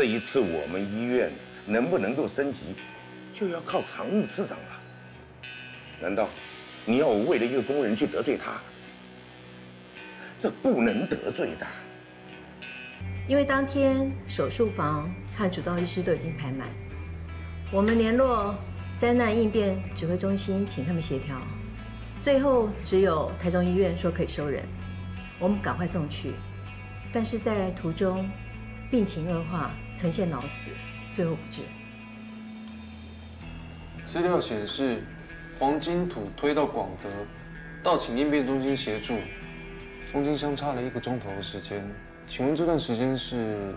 这一次我们医院能不能够升级，就要靠常务次长了。难道你要我为了一个工人去得罪他？这不能得罪的。因为当天手术房和主刀医师都已经排满，我们联络灾难应变指挥中心，请他们协调。 最后只有台中医院说可以收人，我们赶快送去，但是在途中病情恶化，呈现脑死，最后不治。资料显示，黄金土推到广德，到请应变中心协助，中间相差了1个钟头的时间。请问这段时间是？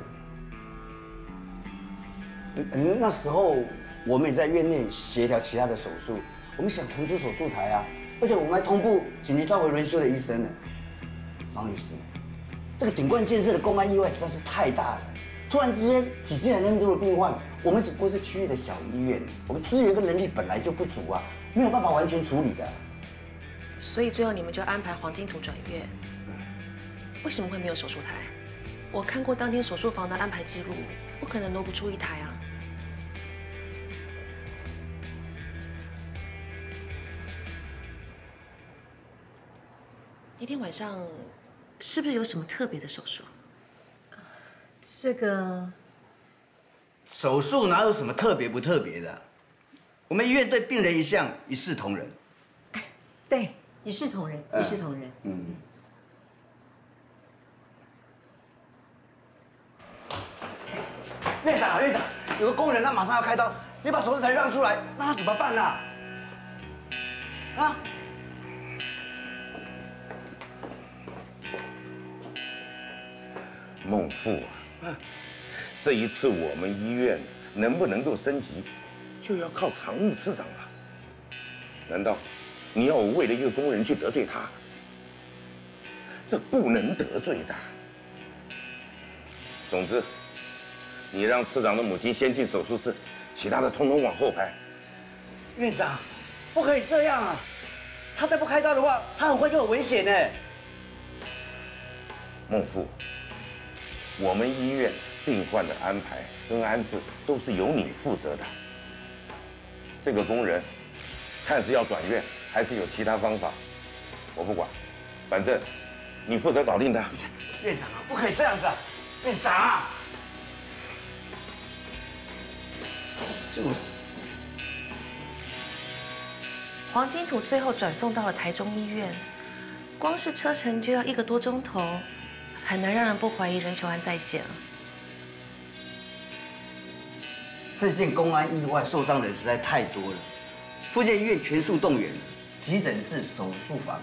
那时候我们也在院内协调其他的手术，我们想腾出手术台啊。 而且我们还同步紧急召回轮休的医生呢，方律师，这个顶冠建设的公安意外实在是太大了，突然之间挤进来那么多的病患，我们只不过是区域的小医院，我们资源跟能力本来就不足啊，没有办法完全处理的。所以最后你们就安排黄金图转院，为什么会没有手术台？我看过当天手术房的安排记录，不可能挪不出一台啊。 那天晚上是不是有什么特别的手术？这个手术哪有什么特别不特别的？我们医院对病人一向一视同仁。对，一视同仁，一视同仁。嗯。院长，院长，有个工人他马上要开刀，你把手术台让出来，那他怎么办呢？啊？ 孟父啊，这一次我们医院能不能够升级，就要靠常务次长了。难道你要我为了一个工人去得罪他？这不能得罪的。总之，你让次长的母亲先进手术室，其他的通通往后排。院长，不可以这样啊！他再不开刀的话，他很快就有危险呢。孟父。 我们医院病患的安排跟安置都是由你负责的。这个工人看是要转院，还是有其他方法，我不管，反正你负责搞定他。院长啊，不可以这样子啊！院长啊，就是黄金土最后转送到了台中医院，光是车程就要1个多钟头。 很难让人不怀疑任秀安在线啊！这件公安意外受伤人实在太多了，附近医院全速动员，急诊室、手术房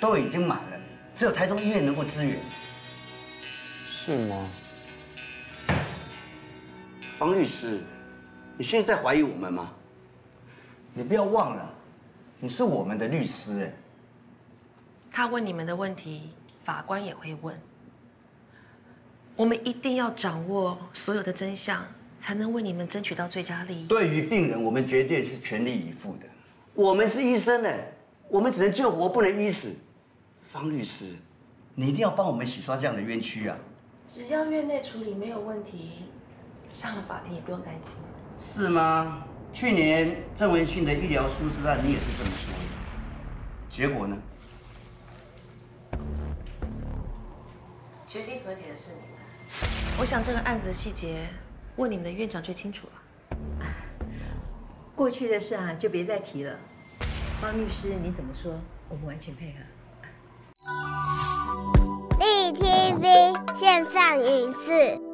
都已经满了，只有台中医院能够支援。是吗？方律师，你现在怀疑我们吗？你不要忘了，你是我们的律师哎。他问你们的问题，法官也会问。 我们一定要掌握所有的真相，才能为你们争取到最佳利益。对于病人，我们绝对是全力以赴的。我们是医生呢，我们只能救活，不能医死。方律师，你一定要帮我们洗刷这样的冤屈啊！只要院内处理没有问题，上了法庭也不用担心。是吗？去年郑文信的医疗疏失案，你也是这么说的。结果呢？决定和解的是你。 我想这个案子的细节，问你们的院长最清楚了。过去的事啊，就别再提了。方律师，你怎么说？我们完全配合。立 TV 线上影视。